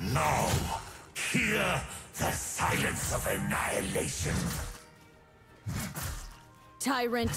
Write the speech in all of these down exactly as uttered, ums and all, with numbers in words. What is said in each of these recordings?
Now, hear the silence of annihilation. Tyrant.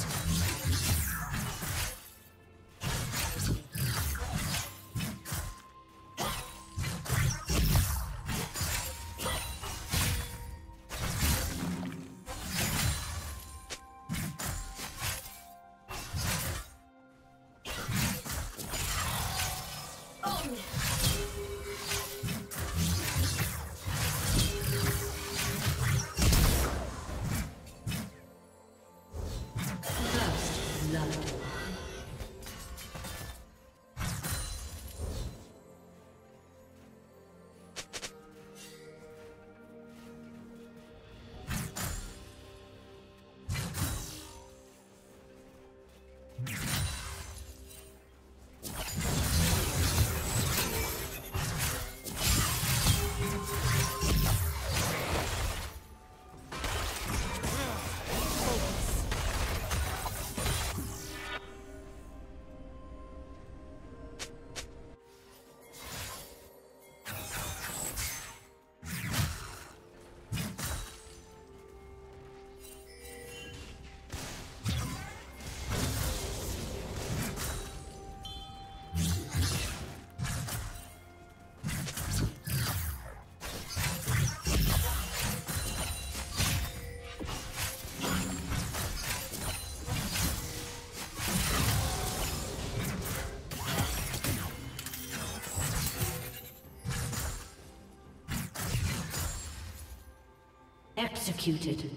Executed.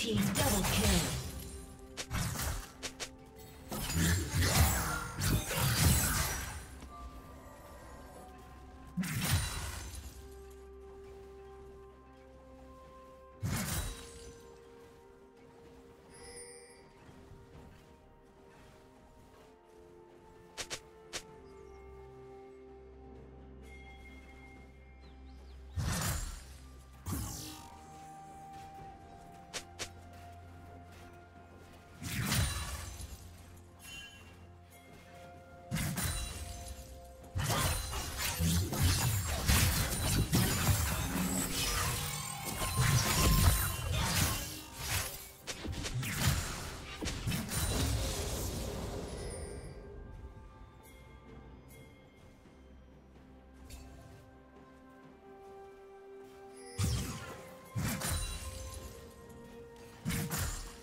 Team double kill.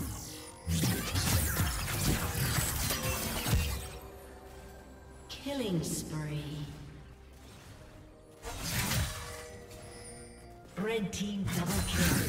the dragon. Killing spree. Red team double kill.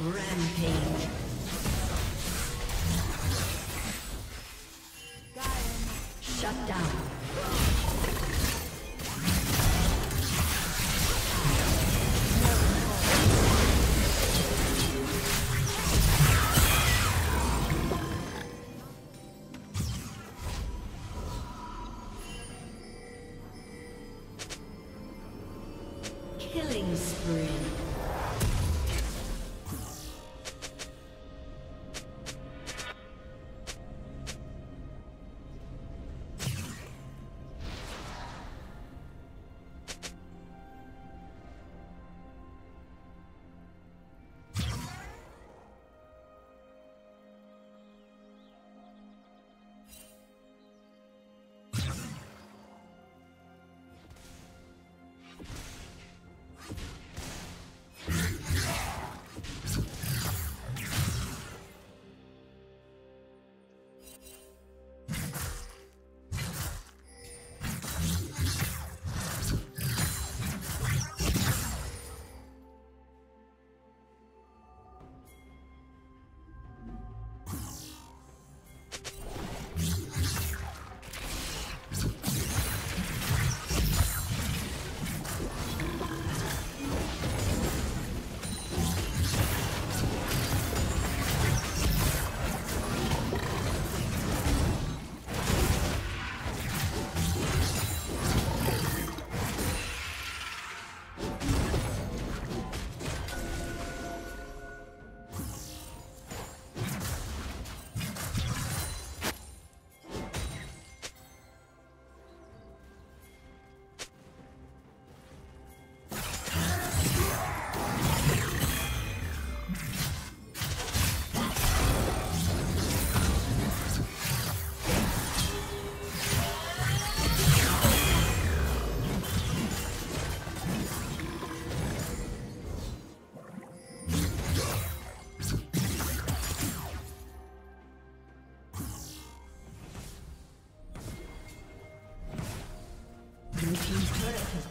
Rampage. Shut down. Killing spree.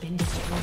been destroyed.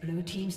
Blue team's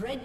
Red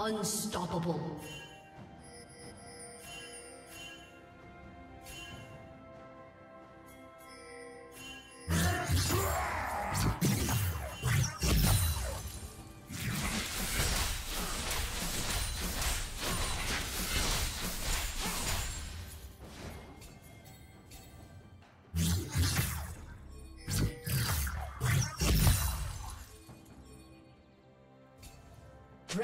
Unstoppable.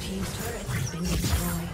team's turret has been destroyed.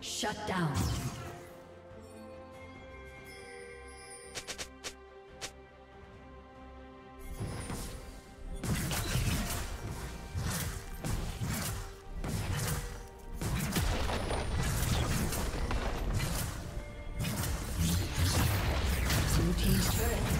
Shut down. Team's turret has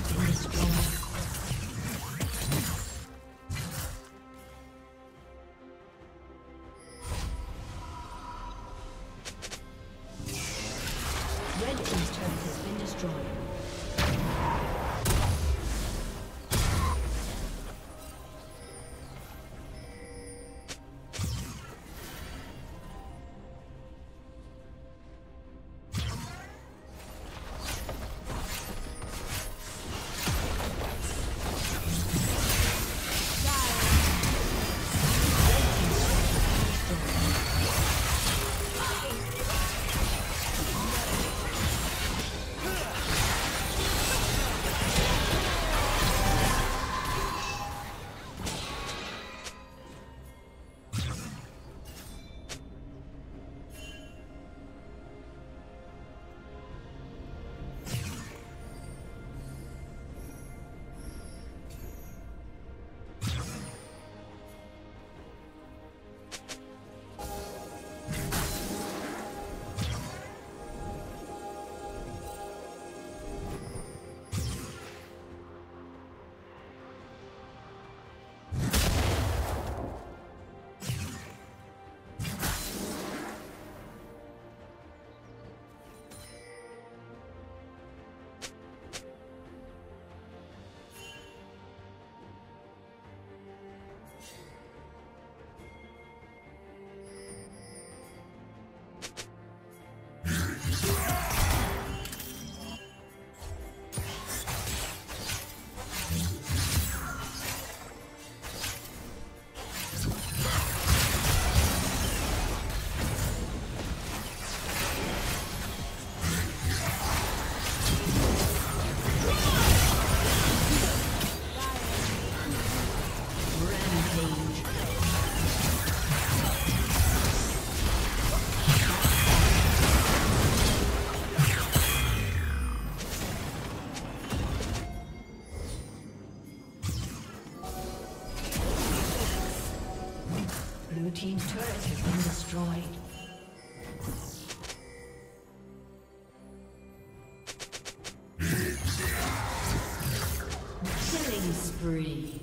been destroyed. Killing spree.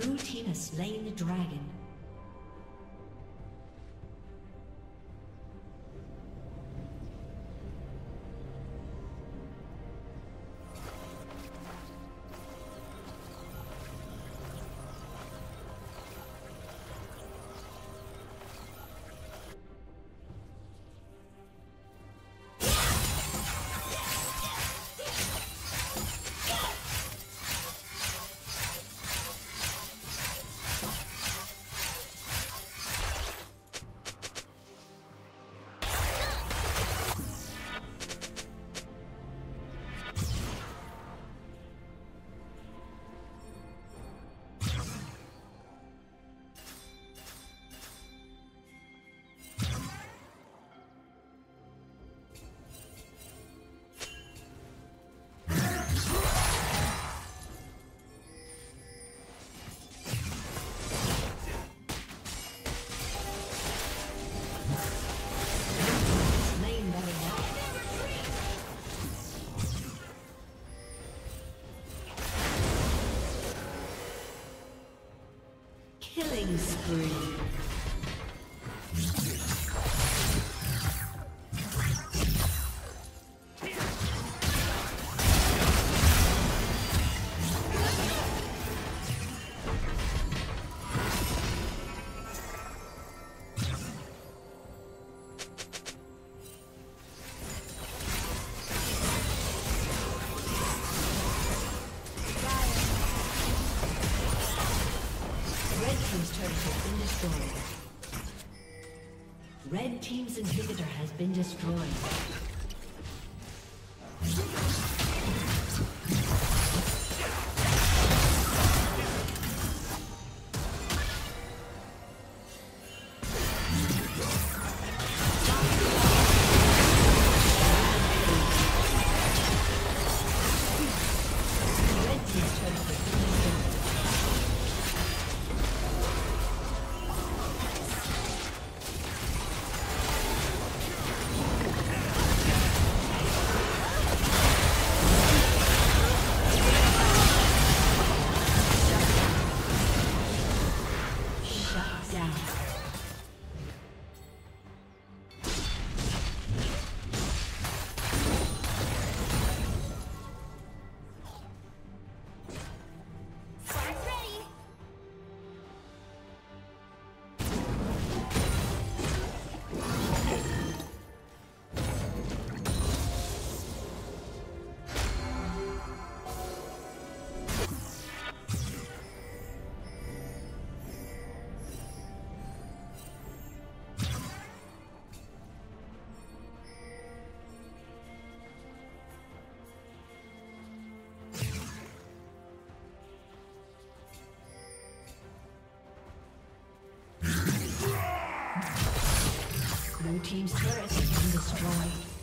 Blue team has slain the dragon. Killing spree. Red team's inhibitor has been destroyed. Blue team's turret has been destroyed.